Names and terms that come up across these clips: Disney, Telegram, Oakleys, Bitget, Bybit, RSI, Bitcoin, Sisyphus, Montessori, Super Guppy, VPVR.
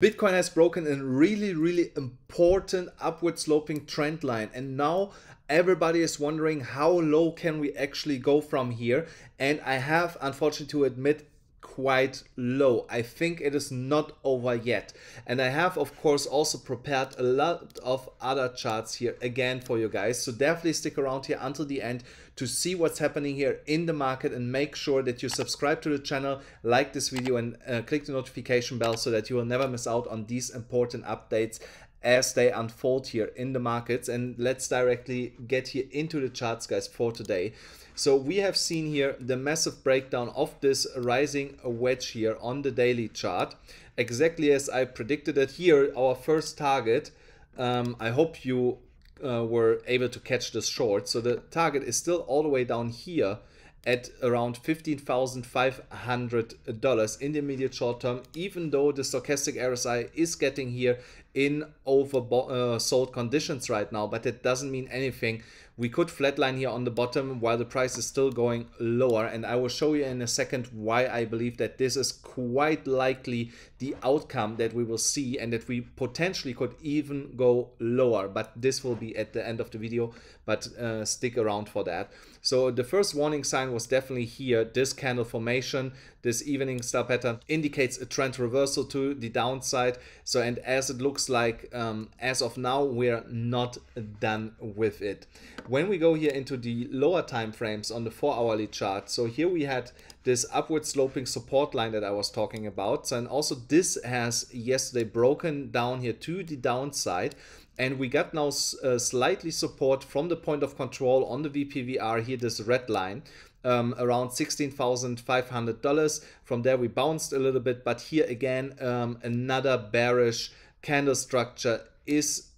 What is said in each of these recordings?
Bitcoin has broken a really important upward sloping trend line, and now everybody is wondering how low can we actually go from here. And I have, unfortunately to admit, quite low. I think it is not over yet, and I have of course also prepared a lot of other charts here again for you guys, so definitely stick around here until the end to see what's happening here in the market, and make sure that you subscribe to the channel, like this video, and click the notification bell so that you will never miss out on these important updates as they unfold here in the markets. And let's directly get here into the charts, guys, for today. So we have seen here the massive breakdown of this rising wedge here on the daily chart, exactly as I predicted it. Here our first target, I hope you were able to catch this short. So the target is still all the way down here at around $15,500 in the immediate short term, even though the stochastic RSI is getting here in oversold conditions right now, but it doesn't mean anything. We could flatline here on the bottom while the price is still going lower, and I will show you in a second why I believe that this is quite likely the outcome that we will see, and that we potentially could even go lower, but this will be at the end of the video, but stick around for that. So the first warning sign was definitely here. This candle formation, this evening star pattern, indicates a trend reversal to the downside. So, and as it looks like, as of now, we're not done with it. When we go here into the lower time frames on the 4-hourly chart, so here we had this upward sloping support line that I was talking about. So, and also this has yesterday broken down here to the downside. And we got now slightly support from the point of control on the VPVR here, this red line, around $16,500. From there we bounced a little bit, but here again, another bearish candle structure is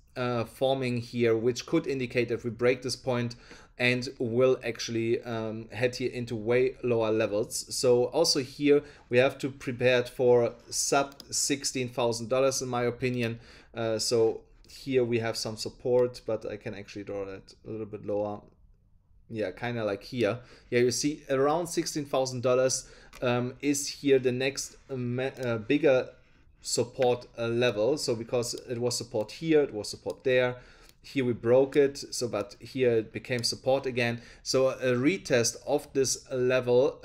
forming here, which could indicate that we break this point and will actually head here into way lower levels. So also here we have to prepare for sub $16,000 in my opinion. So here we have some support, but I can actually draw that a little bit lower. Yeah, kind of like here. Yeah, you see around $16,000 is here the next bigger support level. So because it was support here, it was support there. Here we broke it, so but here it became support again. So a retest of this level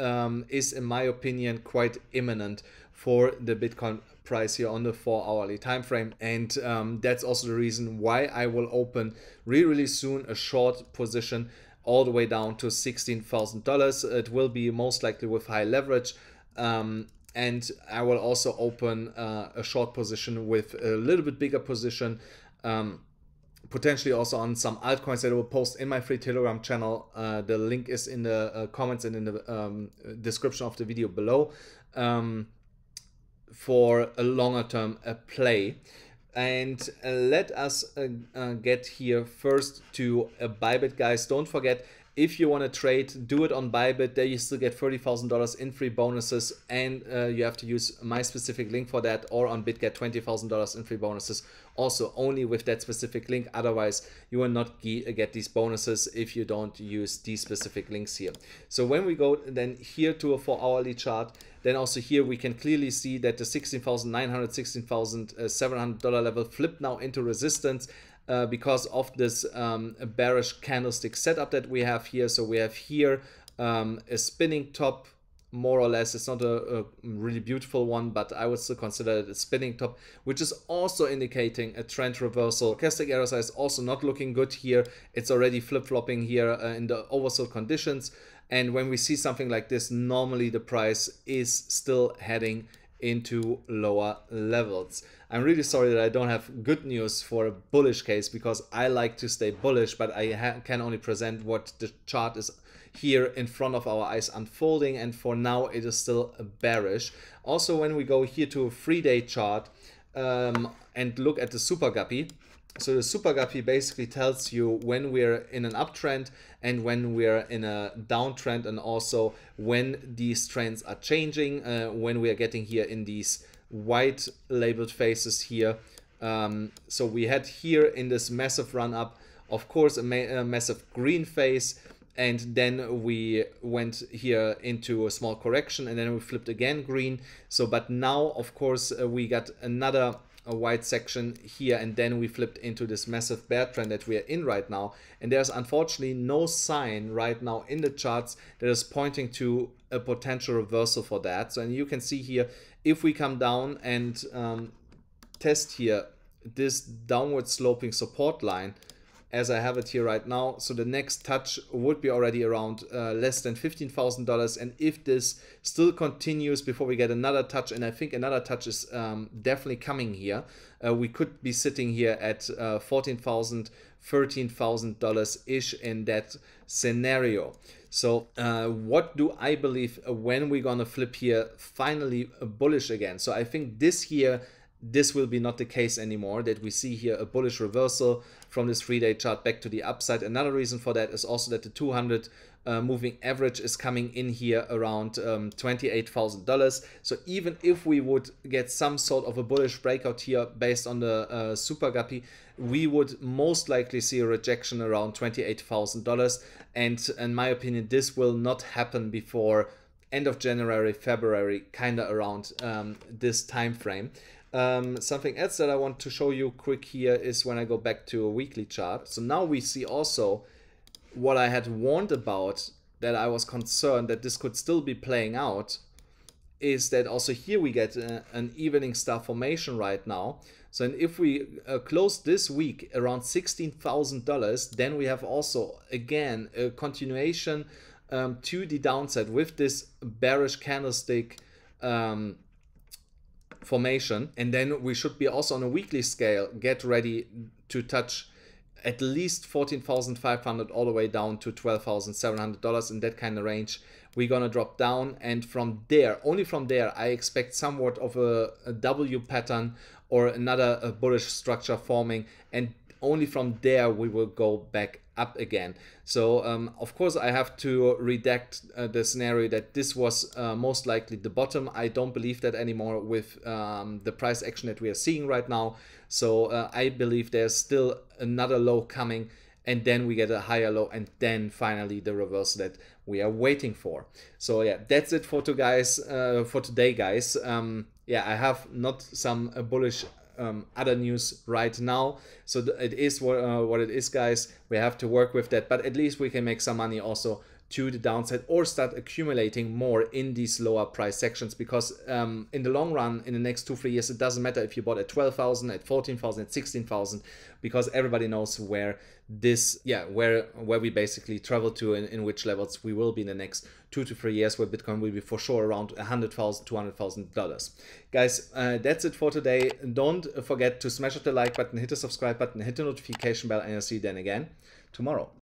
is, in my opinion, quite imminent for the Bitcoin price here on the 4-hourly time frame. And that's also the reason why I will open really soon a short position all the way down to $16,000. It will be most likely with high leverage. And I will also open a short position with a little bit bigger position, potentially also on some altcoins that I will post in my free Telegram channel. The link is in the comments and in the description of the video below, for a longer term play. And let us get here first to Bybit, guys. Don't forget, if you want to trade, do it on Bybit. There you still get $30,000 in free bonuses, and you have to use my specific link for that, or on Bitget $20,000 in free bonuses, also only with that specific link. Otherwise, you will not get these bonuses if you don't use these specific links here. So when we go then here to a 4-hourly chart, then also here we can clearly see that the $16,900, $16,700 level flipped now into resistance. Because of this bearish candlestick setup that we have here. So we have here a spinning top, more or less. It's not a really beautiful one, but I would still consider it a spinning top, which is also indicating a trend reversal. Stochastic RSI is also not looking good here. It's already flip-flopping here in the oversold conditions. And when we see something like this, normally the price is still heading into lower levels. I'm really sorry that I don't have good news for a bullish case, because I like to stay bullish, but I can only present what the chart is here in front of our eyes unfolding, and for now it is still bearish. Also, when we go here to a 3-day chart and look at the Super Guppy, so the Super Guppy basically tells you when we're in an uptrend and when we're in a downtrend, and also when these trends are changing, when we are getting here in these white labeled phases here. So we had here in this massive run up, of course, a massive green phase, and then we went here into a small correction, and then we flipped again green. So but now, of course, we got another a wide section here, and then we flipped into this massive bear trend that we are in right now. And there's unfortunately no sign right now in the charts that is pointing to a potential reversal for that. So, and you can see here, if we come down and test here this downward sloping support line as I have it here right now, so the next touch would be already around less than $15,000, and if this still continues before we get another touch, and I think another touch is definitely coming here, we could be sitting here at $14,000, $13,000 ish in that scenario. So what do I believe when we're gonna flip here finally bullish again? So I think this year this will be not the case anymore, that we see here a bullish reversal from this three-day chart back to the upside. Another reason for that is also that the 200 moving average is coming in here around $28,000. So even if we would get some sort of a bullish breakout here based on the Super Guppy, we would most likely see a rejection around $28,000. And in my opinion, this will not happen before end of January, February, kind of around this time frame. Something else that I want to show you quick here is when I go back to a weekly chart. So now we see also what I had warned about, that I was concerned that this could still be playing out, is that also here we get an evening star formation right now. So, and if we close this week around $16,000, then we have also again a continuation to the downside with this bearish candlestick formation, and then we should be also on a weekly scale get ready to touch at least $14,500 all the way down to $12,700. In that kind of range we're gonna drop down, and from there, only from there, I expect somewhat of a W pattern or another bullish structure forming, and only from there we will go back up again. So of course I have to redact the scenario that this was most likely the bottom. I don't believe that anymore with the price action that we are seeing right now. So I believe there's still another low coming, and then we get a higher low, and then finally the reversal that we are waiting for. So yeah, that's it for today, guys. Yeah, I have not some bullish other news right now, so it is what it is, guys. We have to work with that, but at least we can make some money also to the downside, or start accumulating more in these lower price sections, because in the long run, in the next 2-3 years, it doesn't matter if you bought at 12,000, at 14,000, at 16,000, because everybody knows where this, yeah, where we basically travel to, and in which levels we will be in the next 2 to 3 years, where Bitcoin will be for sure around $100,000, $200,000. Guys, that's it for today. Don't forget to smash the like button, hit the subscribe button, hit the notification bell, and I'll see you then again tomorrow.